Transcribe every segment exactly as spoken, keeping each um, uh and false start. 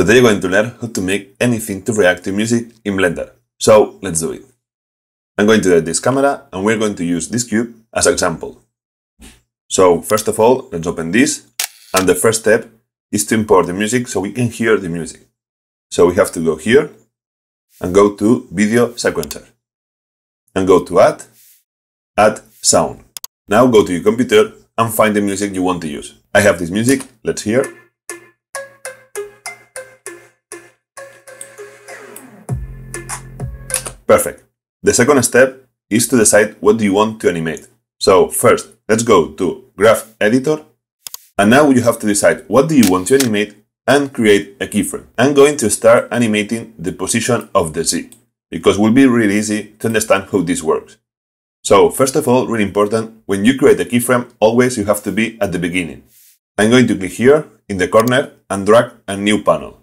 Today you're going to learn how to make anything to react to music in Blender. So let's do it. I'm going to delete this camera and we're going to use this cube as an example. So first of all, let's open this. And the first step is to import the music so we can hear the music. So we have to go here and go to Video Sequencer and go to Add, Add Sound. Now go to your computer and find the music you want to use. I have this music, let's hear. Perfect. The second step is to decide what do you want to animate. So first, let's go to Graph Editor. And now you have to decide what do you want to animate and create a keyframe. I'm going to start animating the position of the Z because it will be really easy to understand how this works. So first of all, really important, when you create a keyframe, always you have to be at the beginning. I'm going to click here in the corner and drag a new panel.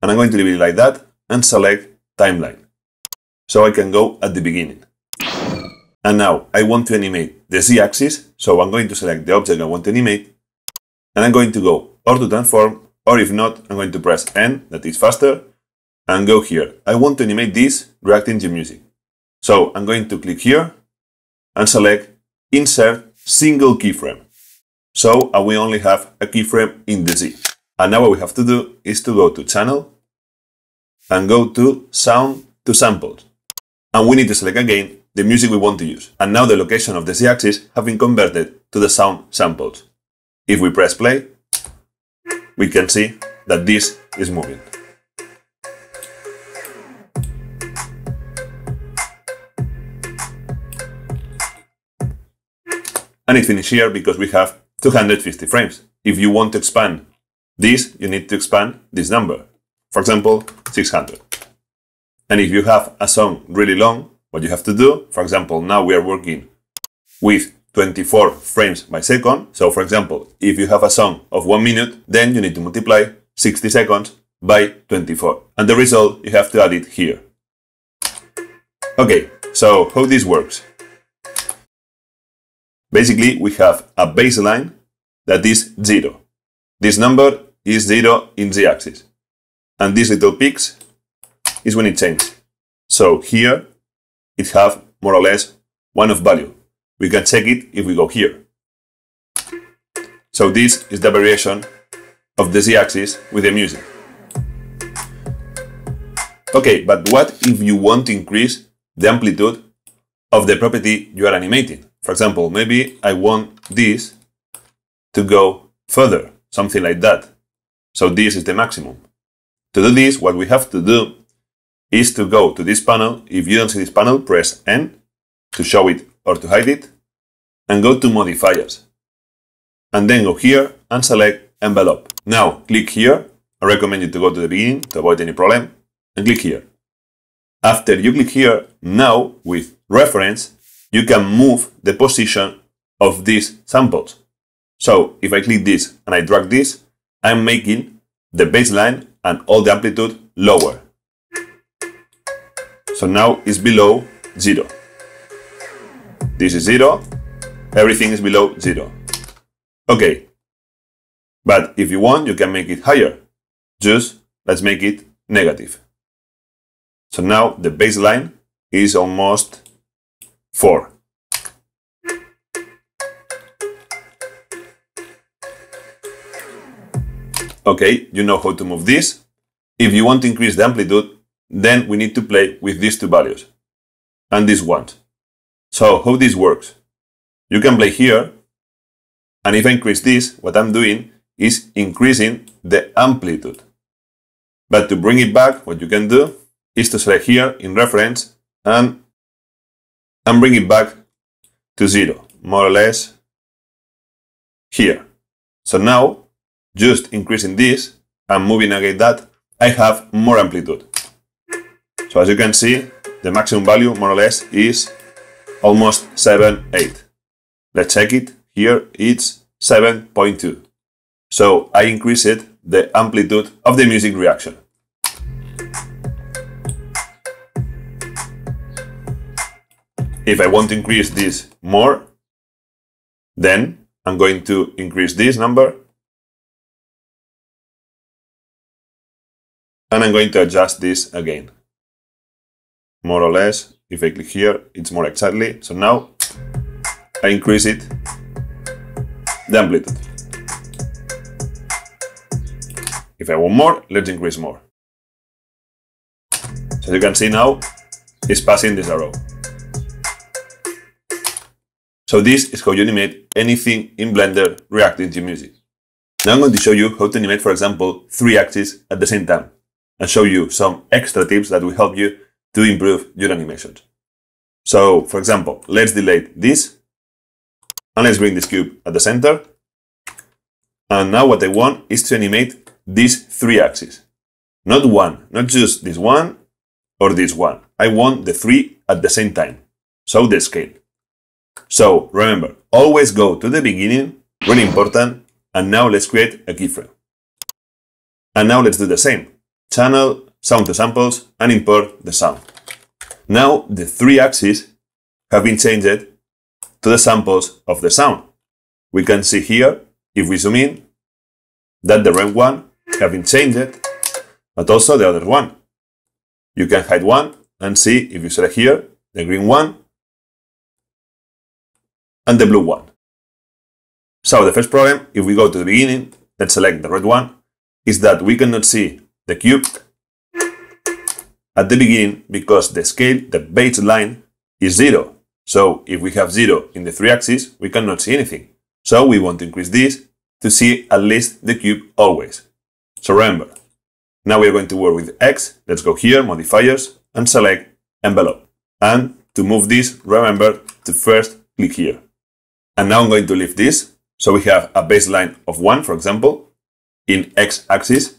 And I'm going to leave it like that and select Timeline. So I can go at the beginning. And now I want to animate the Z axis. So I'm going to select the object I want to animate. And I'm going to go or to transform, or if not, I'm going to press N, that is faster, and go here. I want to animate this reacting to music. So I'm going to click here and select Insert Single Keyframe. So we only have a keyframe in the Z. And now what we have to do is to go to Channel and go to Sound to Samples. And we need to select again the music we want to use. And now the location of the Z axis have been converted to the sound samples. If we press play, we can see that this is moving. And it finishes here because we have two hundred fifty frames. If you want to expand this, you need to expand this number. For example, six hundred. And if you have a song really long, what you have to do, for example, now we are working with twenty-four frames by second. So for example, if you have a song of one minute, then you need to multiply sixty seconds by twenty-four. And the result, you have to add it here. Okay, so how this works. Basically, we have a baseline that is zero. This number is zero in Z axis. And these little peaks is when it changes. So here, it has more or less one of value. We can check it if we go here. So this is the variation of the Z axis with the music. Okay, but what if you want to increase the amplitude of the property you are animating? For example, maybe I want this to go further, something like that. So this is the maximum. To do this, what we have to do is to go to this panel. If you don't see this panel, press N to show it or to hide it, and go to Modifiers. And then go here and select Envelope. Now click here. I recommend you to go to the beginning to avoid any problem, and click here. After you click here, now with reference, you can move the position of these samples. So if I click this and I drag this, I'm making the baseline and all the amplitude lower. So now it's below zero. This is zero, everything is below zero. Okay, but if you want, you can make it higher. Just let's make it negative. So now the baseline is almost four. Okay, you know how to move this. If you want to increase the amplitude, then we need to play with these two values and this one. So how this works, you can play here, and if I increase this, what I'm doing is increasing the amplitude. But to bring it back, what you can do is to select here in reference and, and bring it back to zero, more or less here. So now, just increasing this and moving again that, I have more amplitude. So as you can see, the maximum value more or less is almost seven, eight. Let's check it. Here it's seven point two. So I increased the amplitude of the music reaction. If I want to increase this more, then I'm going to increase this number And I'm going to adjust this again. More or less, if I click here, it's more exactly. So now I increase it, the amplitude. If I want more, let's increase more. So you can see now it's passing this arrow. So this is how you animate anything in Blender reacting to music. Now I'm going to show you how to animate, for example, three axes at the same time, and show you some extra tips that will help you to improve your animations. So, for example, let's delete this, and let's bring this cube at the center. And now what I want is to animate these three axes. Not one, not just this one or this one. I want the three at the same time, so the scale. So remember, always go to the beginning, really important, and now let's create a keyframe. And now let's do the same. Channel, Sound to Samples, and import the sound. Now the three axes have been changed to the samples of the sound. We can see here, if we zoom in, that the red one have been changed, but also the other one. You can hide one and see, if you select here, the green one, and the blue one. So the first problem, if we go to the beginning, let's select the red one, is that we cannot see the cube at the beginning because the scale, the baseline, is zero. So if we have zero in the three axes, we cannot see anything. So we want to increase this to see at least the cube always. So remember, now we are going to work with X. Let's go here, Modifiers, and select Envelope. And to move this, remember to first click here. And now I'm going to leave this, so we have a baseline of one, for example, in X axis.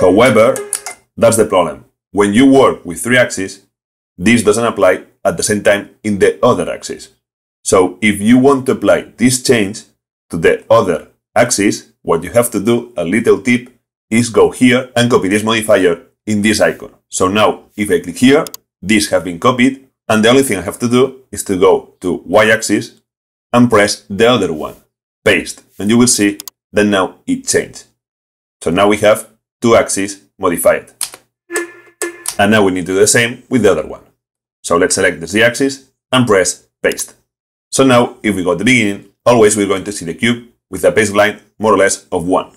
However, that's the problem. When you work with three axes, this doesn't apply at the same time in the other axis. So if you want to apply this change to the other axis, what you have to do, a little tip, is go here and copy this modifier in this icon. So now if I click here, these have been copied, and the only thing I have to do is to go to Y-axis and press the other one, paste, and you will see that now it changed. So now we have two axes modified. And now we need to do the same with the other one. So let's select the Z-axis and press paste. So now, if we go to the beginning, always we're going to see the cube with a baseline more or less of one.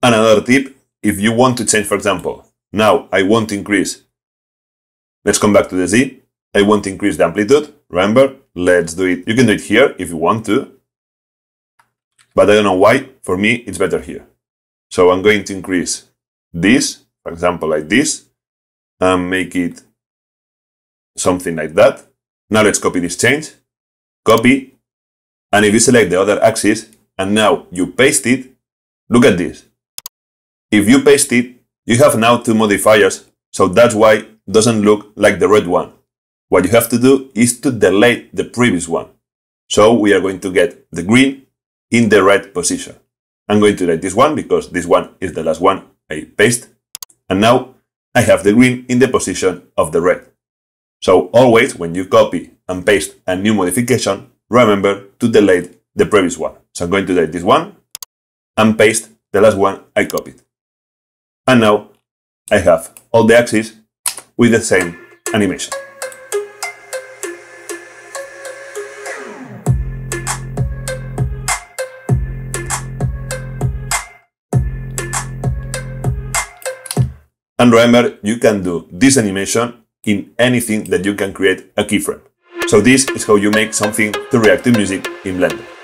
Another tip, if you want to change, for example, now I want to increase, let's come back to the Z, I want to increase the amplitude, remember, let's do it, you can do it here if you want to, but I don't know why, for me it's better here. So I'm going to increase this, for example, like this, and make it something like that. Now let's copy this change, copy, and if you select the other axis, and now you paste it, look at this. If you paste it, you have now two modifiers, so that's why it doesn't look like the red one. What you have to do is to delete the previous one. So we are going to get the green in the red position. I'm going to delete this one because this one is the last one I paste. And now I have the green in the position of the red. So always when you copy and paste a new modification, remember to delete the previous one. So I'm going to delete this one and paste the last one I copied. And now I have all the axes with the same animation. And remember, you can do this animation in anything that you can create a keyframe. So this is how you make something to react to music in Blender.